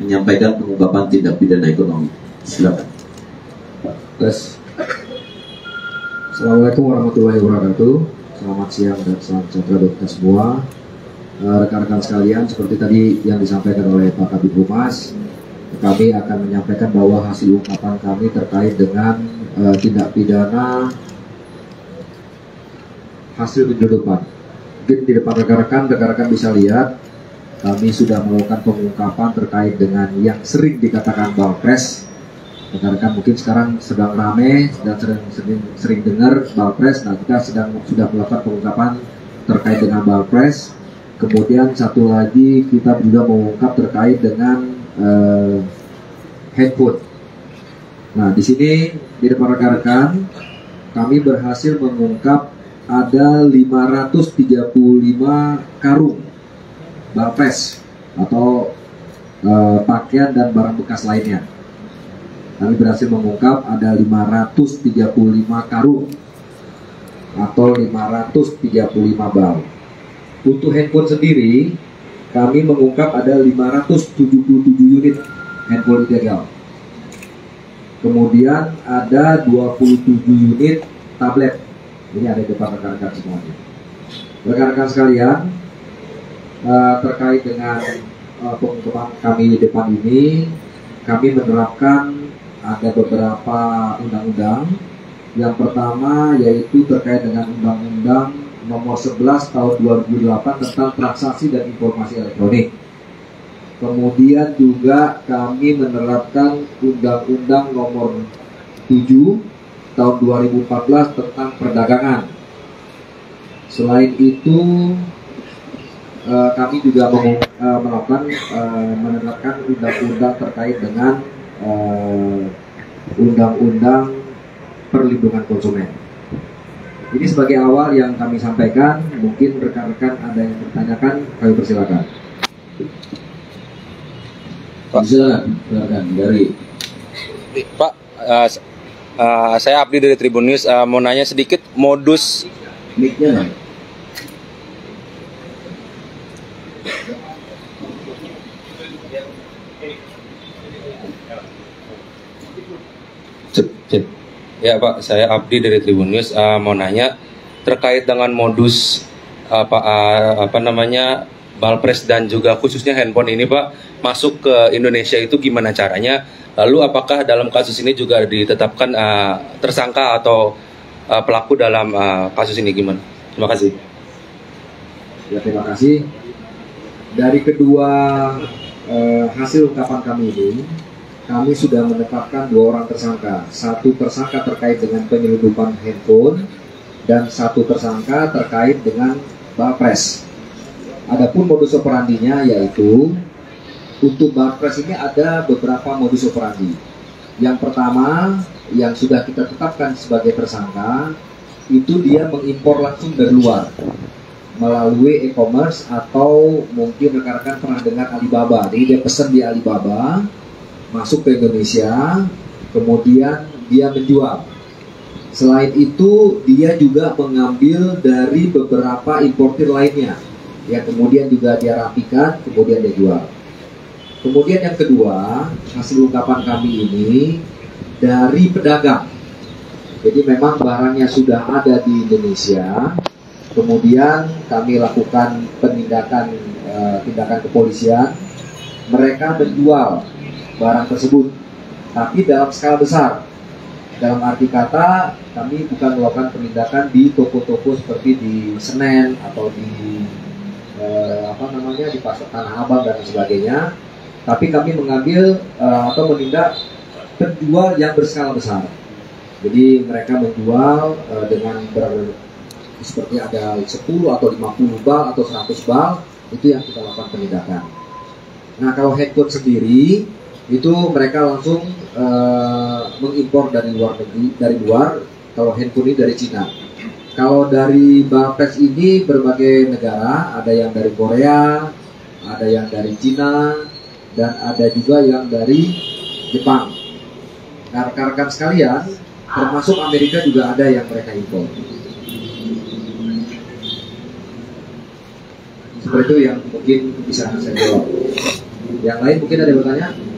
menyampaikan pengungkapan tindak pidana ekonomi. Silakan. Tes. Assalamualaikum warahmatullahi wabarakatuh. Selamat siang dan salam sejahtera buat kita semua. Rekan-rekan sekalian, seperti tadi yang disampaikan oleh Pak Kabid Humas, kami akan menyampaikan bahwa hasil ungkapan kami terkait dengan tindak pidana hasil penyeludupan. Mungkin di depan rekan-rekan bisa lihat, kami sudah melakukan pengungkapan terkait dengan yang sering dikatakan Balpres. Rekan-rekan mungkin sekarang sedang rame dan sering dengar Balpres. Nah, kita sudah melakukan pengungkapan terkait dengan Balpres. Kemudian satu lagi kita juga mengungkap terkait dengan handphone. Nah, di sini di depan rekan-rekan kami berhasil mengungkap ada 535 karung Balpres atau pakaian dan barang bekas lainnya. Kami berhasil mengungkap ada 535 karung atau 535 bal. Untuk handphone sendiri, kami mengungkap ada 577 unit handphone ilegal. Kemudian ada 27 unit tablet. Ini ada di depan rekan-rekan semuanya. Rekan-rekan sekalian, terkait dengan pengungkapan kami di depan ini, kami menerapkan ada beberapa undang-undang. Yang pertama yaitu terkait dengan Undang-Undang Nomor 11 Tahun 2008 tentang Transaksi dan Informasi Elektronik. Kemudian juga kami menerapkan Undang-Undang Nomor 7 Tahun 2014 tentang Perdagangan. Selain itu, kami juga menerapkan undang-undang terkait dengan undang-undang perlindungan konsumen. Ini sebagai awal yang kami sampaikan. Mungkin rekan-rekan ada yang bertanyakan, kami persilakan. Pak, silakan dari Pak. Saya Abdi dari Tribun News. Mau nanya sedikit modus. Mic-nya. Ya Pak, saya Abdi dari Tribun News. Mau nanya terkait dengan modus Balpres dan juga khususnya handphone ini Pak, masuk ke Indonesia itu gimana caranya? Lalu apakah dalam kasus ini juga ditetapkan tersangka atau pelaku dalam kasus ini gimana? Terima kasih. Ya, terima kasih. Dari kedua hasil ungkapan kami ini, kami sudah menetapkan 2 orang tersangka. 1 tersangka terkait dengan penyeludupan handphone dan 1 tersangka terkait dengan Balpres. Adapun modus operandinya yaitu untuk Balpres ini ada beberapa modus operandi. Yang pertama yang sudah kita tetapkan sebagai tersangka itu dia mengimpor langsung dari luar melalui e-commerce atau mungkin rekan-rekan pernah dengar Alibaba. Jadi dia pesan di Alibaba, masuk ke Indonesia, kemudian dia menjual. Selain itu, dia juga mengambil dari beberapa importir lainnya. Ya, kemudian juga dia rapikan, kemudian dia jual. Kemudian yang kedua, hasil ungkapan kami ini dari pedagang. Jadi memang barangnya sudah ada di Indonesia. Kemudian kami lakukan penindakan, tindakan kepolisian. Mereka menjual barang tersebut, tapi dalam skala besar. Dalam arti kata, kami bukan melakukan penindakan di toko-toko seperti di Senen atau di di pasar Tanah Abang dan sebagainya, tapi kami mengambil atau menindak penjual yang berskala besar. Jadi mereka menjual dengan seperti ada 10 atau 50 bal atau 100 bal, itu yang kita lakukan penindakan. Nah, kalau handphone sendiri itu mereka langsung mengimpor dari luar negeri, dari luar. Kalau handphone ini dari Cina. Kalau dari Balpres ini berbagai negara, ada yang dari Korea, ada yang dari Cina, dan ada juga yang dari Jepang. Nah, rekan-rekan sekalian, termasuk Amerika juga ada yang mereka impor. Seperti itu yang mungkin bisa saya jawab. Yang lain mungkin ada yang bertanya?